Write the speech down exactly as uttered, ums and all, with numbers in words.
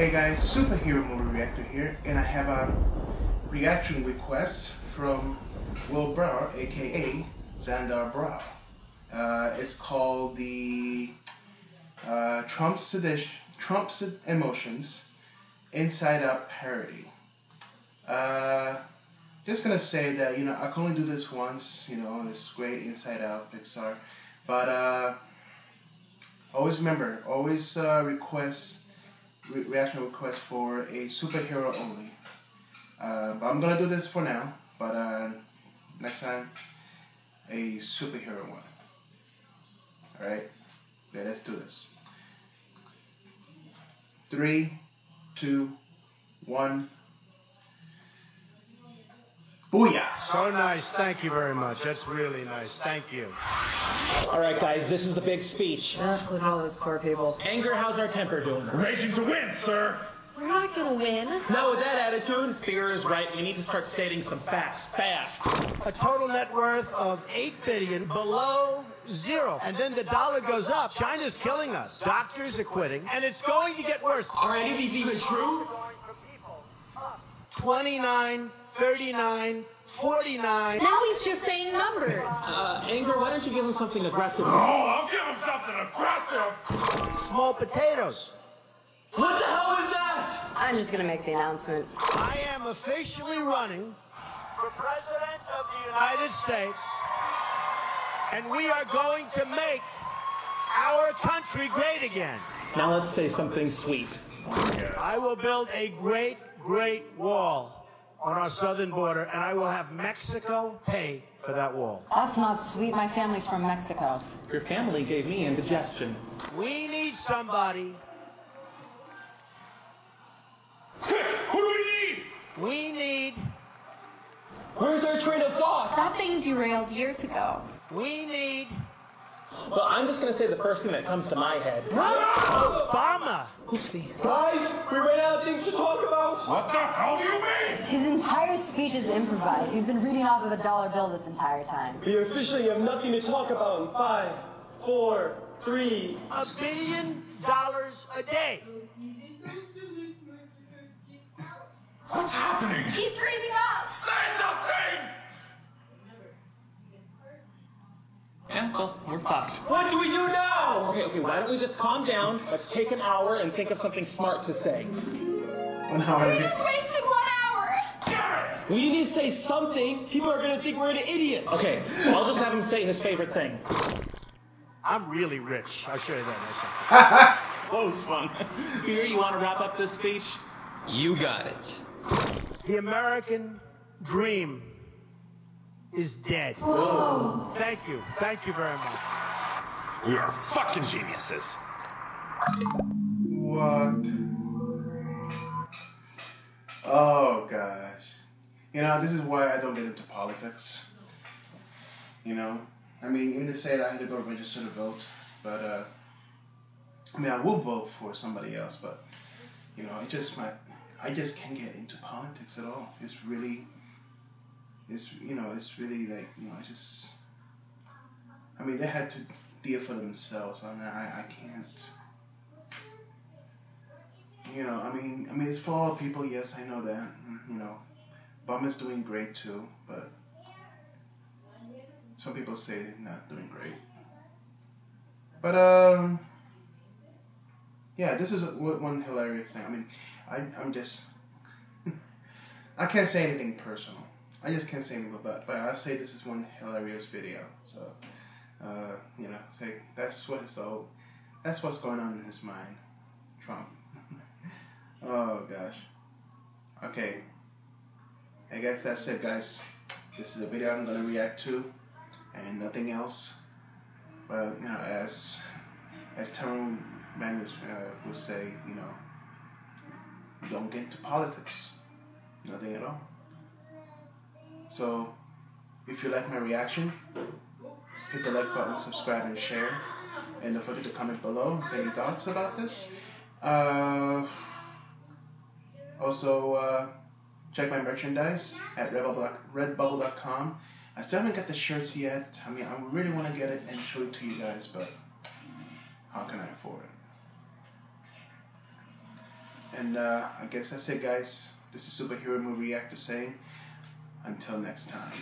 Hey guys, Superhero Movie Reactor here, and I have a reaction request from Will Brow, aka Zandar Brow. Uh, it's called the uh, Trump Sedition, Trump's Emotions, Inside Out Parody. Uh, just gonna say that, you know, I can only do this once, you know, it's great, Inside Out, Pixar, but uh, always remember, always uh, request, re reaction request for a superhero only. Uh, but I'm gonna do this for now, but uh, next time, a superhero one. Alright, yeah, let's do this. Three, two, one. Booyah! So nice, thank you very much. That's really nice, thank you. All right, guys, this is the big speech. Ugh, look at all those poor people. Anger, how's our temper doing? Racing to win, sir! We're not gonna win. Not with that attitude. Figure is right. We need to start stating some facts fast. A total net worth of eight billion dollars below zero. And then the dollar goes up. China's killing us. Doctors are quitting. And it's going to get worse. Are any of these even true? twenty-nine, thirty-nine, forty-nine. Now he's just saying numbers. Uh, Anger, why don't you give him something aggressive? Oh, I'll give him something aggressive. Small potatoes. What the hell is that? I'm just gonna make the announcement. I am officially running for President of the United States, and we are going to make our country great again. Now let's say something sweet. I will build a great, great wall on our southern border, and I will have Mexico pay for that wall. That's not sweet. My family's from Mexico. Your family gave me indigestion. We need somebody. Quick! Who do we need? We need... Where's our train of thought? That thing's derailed years ago. We need... Well, I'm just going to say the first thing that comes to my head. Obama! Oopsie. Guys, we ran out of things to talk about. What the hell do you mean? His entire speech is improvised. He's been reading off of a dollar bill this entire time. We officially have nothing to talk about in five, four, three... A billion dollars a day. What's happening? He's freezing up! Say something! Yeah, well, we're fucked. What do we do now? Okay, okay, why don't we just calm down? Let's take an hour and think of something smart to say. An hour. We just wasted one hour! We need to say something. People are gonna think we're an idiot. Okay, I'll just have him say his favorite thing. I'm really rich. I'll show you that myself. Close one. Peter, you wanna wrap up this speech? You got it. The American dream is dead. Whoa. Thank you. Thank you very much. We are fucking geniuses. What? Oh, gosh. You know, this is why I don't get into politics. You know? I mean, even to say that I had to go register to vote, but, uh... I mean, I will vote for somebody else, but, you know, it just might... I just can't get into politics at all. It's really... It's, you know, it's really like, you know, it's just, I mean, they had to deal for themselves. I mean, I, I can't, you know, I mean, I mean, it's for all people. Yes, I know that, you know, Obama's doing great too, but some people say they're not doing great. But, um, yeah, this is one hilarious thing. I mean, I, I'm just, I can't say anything personal. I just can't say anything about, but I say this is one hilarious video. So, uh, you know, say that's what his old, that's what's going on in his mind, Trump. Oh gosh. Okay. Hey guys, that's it, guys. This is a video I'm gonna react to, and nothing else. But you know, as as Tom Magnus uh, would say, you know, don't get into politics. Nothing at all. So, if you like my reaction, hit the like button, subscribe, and share. And don't forget to comment below any thoughts about this. Uh, also, uh, check my merchandise at redbubble dot com. I still haven't got the shirts yet. I mean, I really want to get it and show it to you guys, but how can I afford it? And uh, I guess that's it, guys. This is Superhero Movie Reactor saying, until next time.